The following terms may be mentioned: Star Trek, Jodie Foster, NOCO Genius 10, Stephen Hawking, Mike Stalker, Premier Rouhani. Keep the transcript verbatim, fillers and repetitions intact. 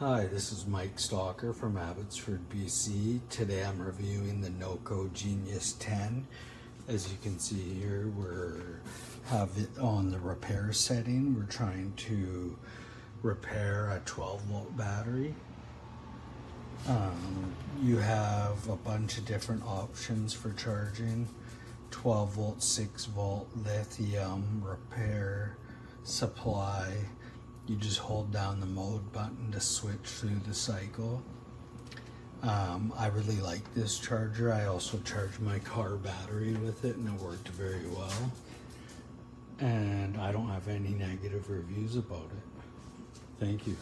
Hi, this is Mike Stalker from Abbotsford, B C. Today I'm reviewing the NOCO Genius ten. As you can see here, we're have it on the repair setting. We're trying to repair a twelve volt battery. Um, you have a bunch of different options for charging: twelve volt, six volt, lithium, repair, supply. You just hold down the mode button to switch through the cycle. Um, I really like this charger. I also charge my car battery with it, and it worked very well. And I don't have any negative reviews about it. Thank you.